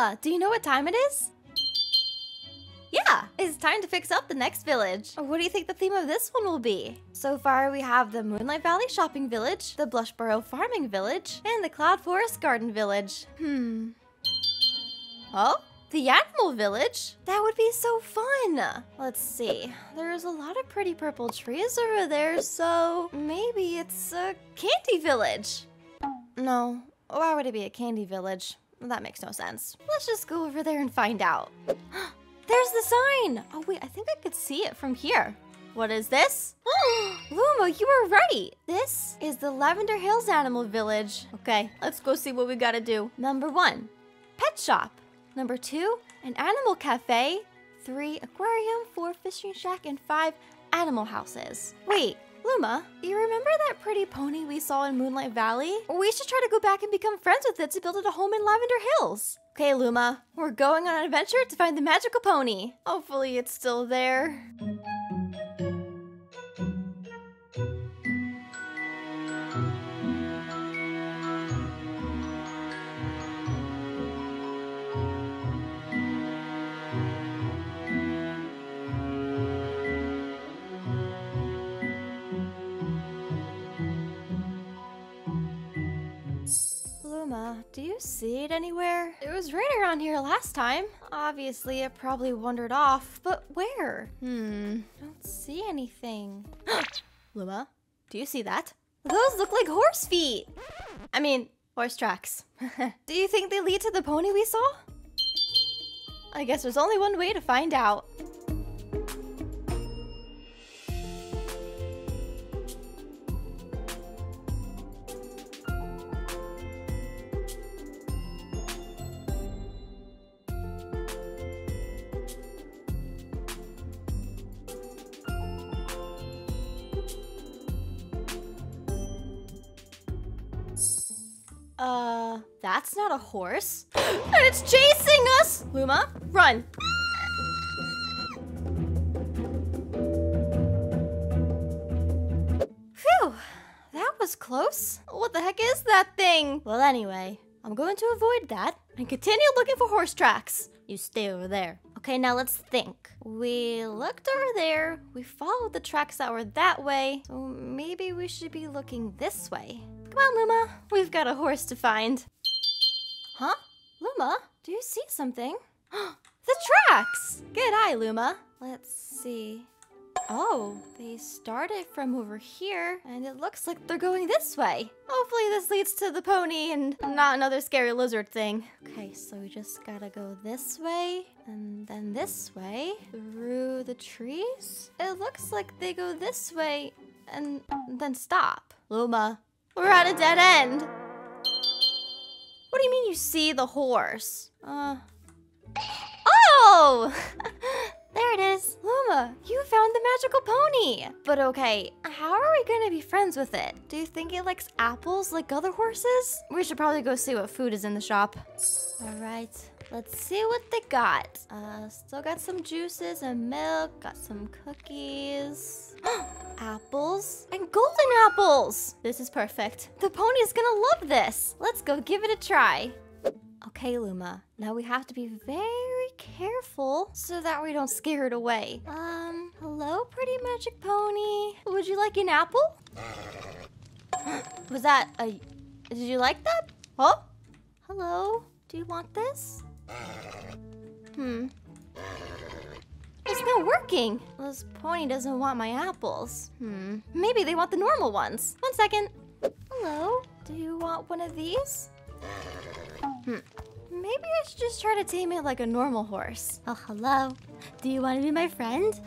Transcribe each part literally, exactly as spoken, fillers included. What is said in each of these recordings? Bella, do you know what time it is? Yeah, it's time to fix up the next village. What do you think the theme of this one will be? So far we have the Moonlight Valley Shopping Village, the Blushboro Farming Village, and the Cloud Forest Garden Village. Hmm. Oh? The Animal Village? That would be so fun! Let's see, there's a lot of pretty purple trees over there, so maybe it's a candy village. No, why would it be a candy village? That makes no sense. Let's just go over there and find out. There's the sign! Oh wait, I think I could see it from here. What is this? Luma, you were right! This is the Lavender Hills Animal Village. Okay, let's go see what we gotta do. Number one, pet shop. Number two, an animal cafe. Three, aquarium. Four, fishing shack. And five, animal houses. Wait, Luma, you remember that pretty pony we saw in Moonlight Valley? We should try to go back and become friends with it to build it a home in Lavender Hills. Okay, Luma, we're going on an adventure to find the magical pony. Hopefully it's still there. Do you see it anywhere? It was right around here last time. Obviously, it probably wandered off, but where? Hmm, I don't see anything. Luma, do you see that? Those look like horse feet. I mean, horse tracks. Do you think they lead to the pony we saw? I guess there's only one way to find out. Uh, that's not a horse. And it's chasing us! Luma, run! Phew, that was close. What the heck is that thing? Well, anyway, I'm going to avoid that and continue looking for horse tracks. You stay over there. Okay, now let's think. We looked over there. We followed the tracks that were that way. So maybe we should be looking this way. Come on, Luma, we've got a horse to find. Huh? Luma, do you see something? The tracks! Good eye, Luma. Let's see. Oh, they started from over here, and it looks like they're going this way. Hopefully this leads to the pony and not another scary lizard thing. Okay, so we just gotta go this way, and then this way, through the trees. It looks like they go this way, and then stop. Luma. We're at a dead end. What do you mean you see the horse? Uh. Oh! There it is. Luma, you found the magical pony. But okay, how are we gonna be friends with it? Do you think it likes apples like other horses? We should probably go see what food is in the shop. All right, let's see what they got. Uh, still got some juices and milk, got some cookies. Apples and golden apples. This is perfect. The pony is gonna love this. Let's go give it a try. Okay, Luma, now we have to be very careful so that we don't scare it away. Um, hello, pretty magic pony. Would you like an apple? Was that a, did you like that? Oh, hello. Do you want this? Hmm. It's not working. This pony doesn't want my apples. Hmm. Maybe they want the normal ones. One second. Hello. Do you want one of these? Hmm. Maybe I should just try to tame it like a normal horse. Oh, hello. Do you want to be my friend?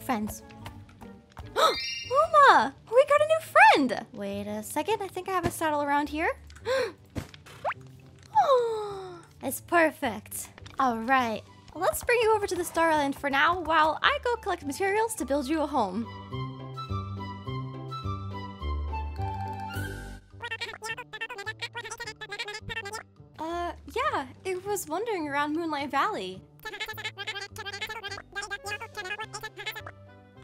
Friends. Luma! We got a new friend! Wait a second. I think I have a saddle around here. It's perfect. All right, let's bring you over to the Star Island for now while I go collect materials to build you a home. Uh, yeah, it was wandering around Moonlight Valley.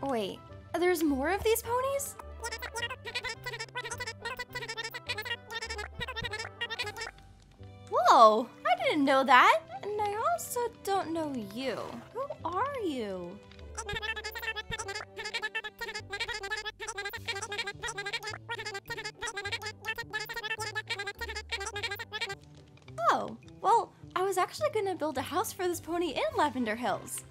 Wait, there's more of these ponies? I didn't know that. And I also don't know you. Who are you? Oh, well, I was actually gonna build a house for this pony in Lavender Hills.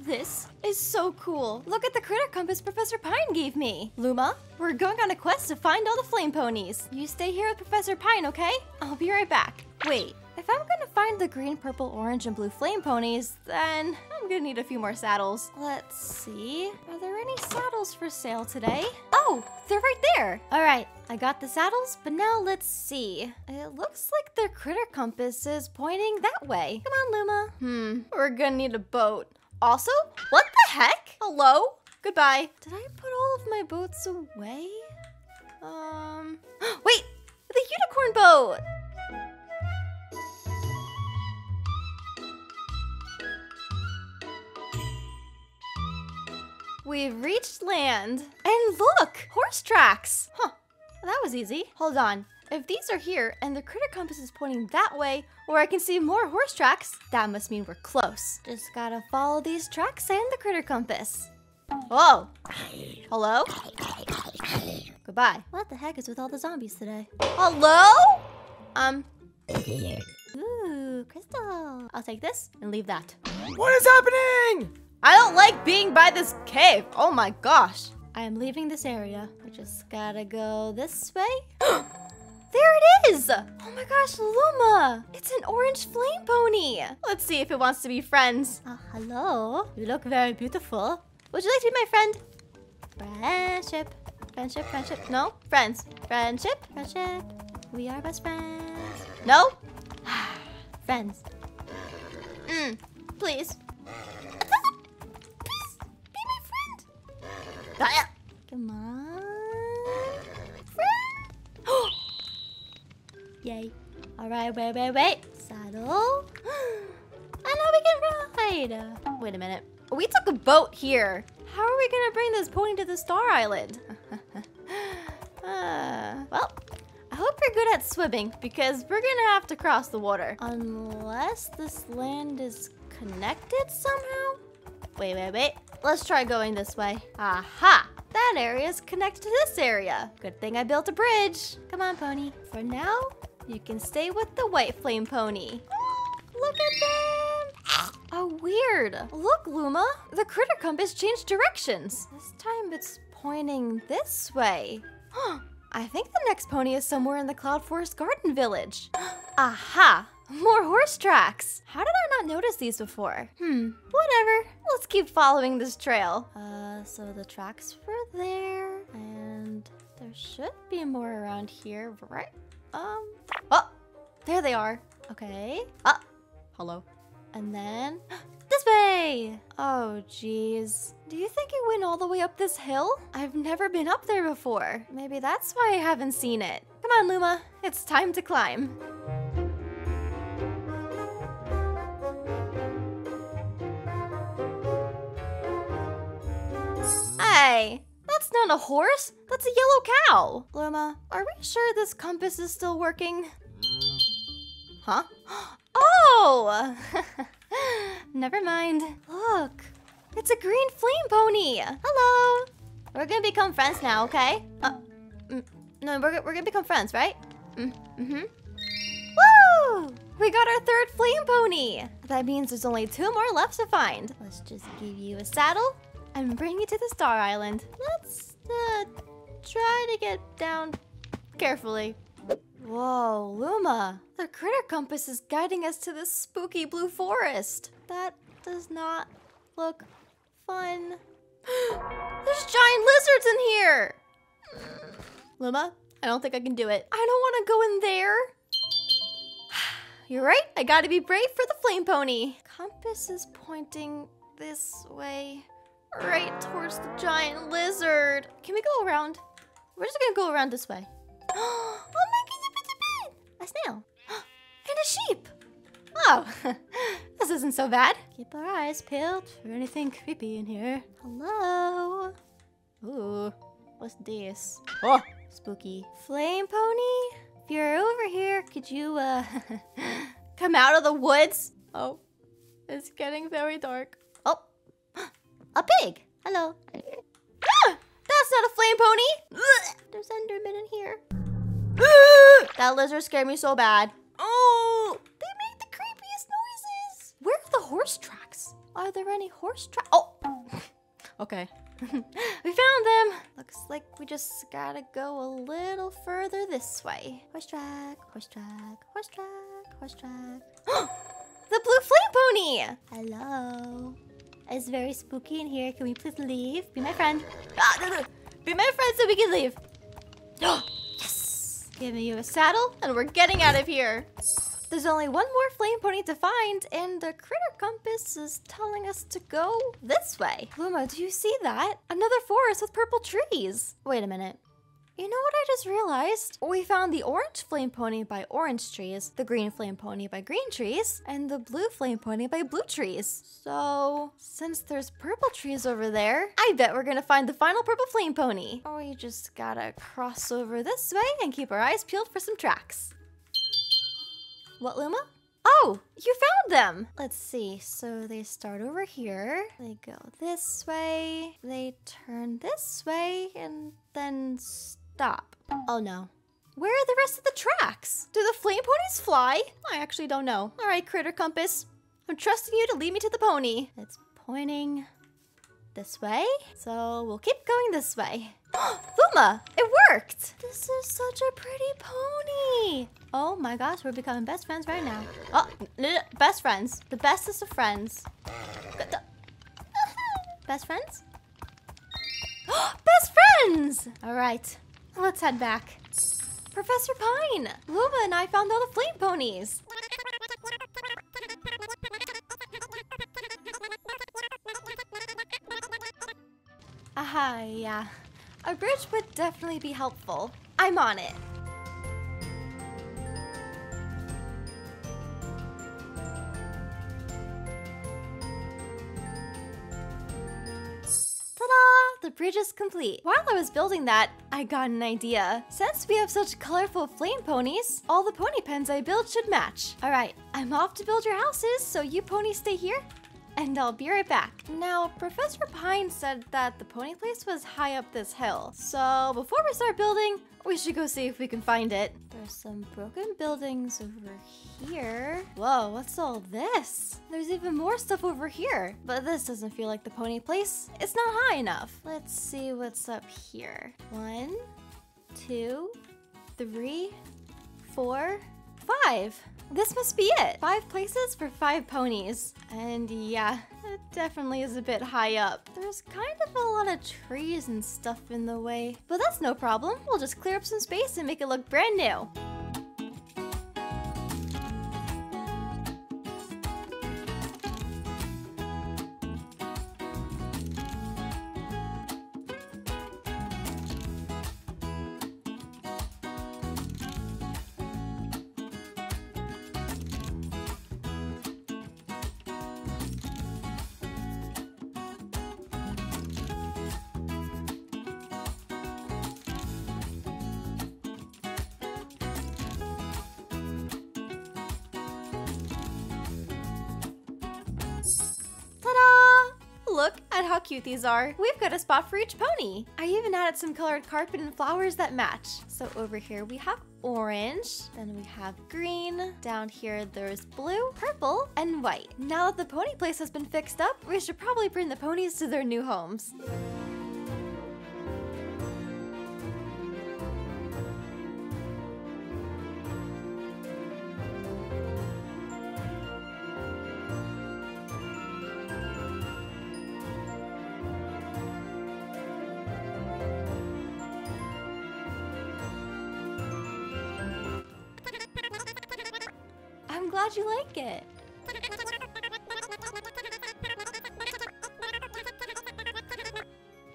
This is so cool. Look at the Critter Compass Professor Pine gave me. Luma, we're going on a quest to find all the flame ponies. You stay here with Professor Pine, okay? I'll be right back. Wait, if I'm gonna find the green, purple, orange, and blue flame ponies, then I'm gonna need a few more saddles. Let's see. Are there any saddles for sale today? Oh, they're right there. All right, I got the saddles, but now let's see. It looks like the Critter Compass is pointing that way. Come on, Luma. Hmm, we're gonna need a boat. Also, what the heck? Hello? Goodbye. Did I put all of my boats away? Um, wait, the unicorn boat! We've reached land. And look, horse tracks. Huh, that was easy. Hold on. If these are here, and the Critter Compass is pointing that way, or I can see more horse tracks, that must mean we're close. Just gotta follow these tracks and the Critter Compass. Whoa! Hello? Goodbye. What the heck is with all the zombies today? Hello? Um... Ooh, crystal. I'll take this and leave that. What is happening? I don't like being by this cave. Oh my gosh. I am leaving this area. I just gotta go this way. There it is! Oh my gosh, Luma! It's an orange flame pony! Let's see if it wants to be friends. Uh, hello. You look very beautiful. Would you like to be my friend? Friendship. Friendship, friendship. No, friends. Friendship, friendship. We are best friends. No? Friends. Mm, please. Please, be my friend. Come on. Yay. All right, wait, wait, wait. Saddle. I know we can ride. Wait a minute. We took a boat here. How are we gonna bring this pony to the Star Island? uh, well, I hope you're good at swimming because we're gonna have to cross the water. Unless this land is connected somehow. Wait, wait, wait. Let's try going this way. Aha! That area is connected to this area. Good thing I built a bridge. Come on, pony. For now, you can stay with the white flame pony. Look at them! Oh, weird. Look, Luma. The Critter Compass changed directions. This time it's pointing this way. Huh. I think the next pony is somewhere in the Cloud Forest Garden Village. Aha! More horse tracks. How did I not notice these before? Hmm, whatever. Let's keep following this trail. Uh, so the tracks were there, and there should be more around here, right? Um, oh, there they are. Okay. Ah, hello. And then this way. Oh, geez. Do you think it went all the way up this hill? I've never been up there before. Maybe that's why I haven't seen it. Come on, Luma. It's time to climb. That's not a horse, that's a yellow cow. Luma, are we sure this compass is still working? Huh? Oh! Never mind. Look, it's a green flame pony. Hello. We're gonna become friends now, okay? Uh, mm, no, we're, we're gonna become friends, right? Mm, mm-hmm. Woo! We got our third flame pony. That means there's only two more left to find. Let's just give you a saddle and bring you to the Star Island. Let's uh, try to get down carefully. Whoa, Luma. The Critter Compass is guiding us to this spooky blue forest. That does not look fun. There's giant lizards in here. Luma, I don't think I can do it. I don't want to go in there. You're right, I gotta be brave for the flame pony. Compass is pointing this way. Right towards the giant lizard. Can we go around? We're just gonna go around this way. Oh my goodness, a snail and a sheep. Oh, this isn't so bad. Keep our eyes peeled for anything creepy in here. Hello? Ooh, what's this? Oh, spooky. Flame pony? If you're over here, could you, uh, come out of the woods? Oh, it's getting very dark. Oh, a pig. Hello. Ah, that's not a flame pony. There's Enderman in here. That lizard scared me so bad. Oh, they made the creepiest noises. Where are the horse tracks? Are there any horse tracks? Oh, okay. We found them. Looks like we just gotta go a little further this way. Horse track, horse track, horse track, horse track. The blue flame pony! Hello. It's very spooky in here. Can we please leave? Be my friend. Be my friend so we can leave. Yes! Giving you a saddle and we're getting out of here. There's only one more flame pony to find, and the critter compass is telling us to go this way. Luma, do you see that? Another forest with purple trees. Wait a minute. You know what I just realized? We found the orange flame pony by orange trees, the green flame pony by green trees, and the blue flame pony by blue trees. So, since there's purple trees over there, I bet we're gonna find the final purple flame pony. We just gotta cross over this way and keep our eyes peeled for some tracks. What, Luma? Oh, you found them! Let's see, so they start over here, they go this way, they turn this way, and then stop. Oh no. Where are the rest of the tracks? Do the flame ponies fly? I actually don't know. All right, Critter Compass, I'm trusting you to lead me to the pony. It's pointing this way, so we'll keep going this way. Luma, it worked! This is such a pretty pony! Oh my gosh, we're becoming best friends right now. Oh, best friends. The bestest of friends. Best friends? Best friends! All right, let's head back. Professor Pine, Luma and I found all the flame ponies. Aha, yeah. A bridge would definitely be helpful. I'm on it. Ta-da! The bridge is complete. While I was building that, I got an idea. Since we have such colorful flame ponies, all the pony pens I build should match. All right, I'm off to build your houses, so you ponies stay here. And I'll be right back. Now, Professor Pine said that the pony place was high up this hill. So before we start building, we should go see if we can find it. There's some broken buildings over here. Whoa, what's all this? There's even more stuff over here. But this doesn't feel like the pony place. It's not high enough. Let's see what's up here. One, two, three, four, five. This must be it. Five places for five ponies. And yeah, it definitely is a bit high up. There's kind of a lot of trees and stuff in the way, but that's no problem. We'll just clear up some space and make it look brand new. Look at how cute these are. We've got a spot for each pony. I even added some colored carpet and flowers that match. So over here we have orange, then we have green, down here there's blue, purple, and white. Now that the pony place has been fixed up, we should probably bring the ponies to their new homes. Glad you like it.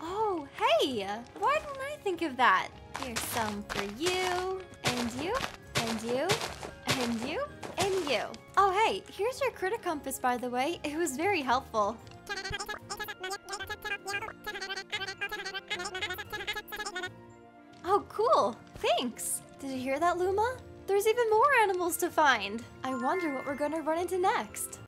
Oh, hey! Why didn't I think of that? Here's some for you, and you, and you, and you, and you. Oh hey, here's your Critter Compass by the way. It was very helpful. Oh cool, thanks. Did you hear that, Luma? There's even more animals to find. I wonder what we're gonna run into next.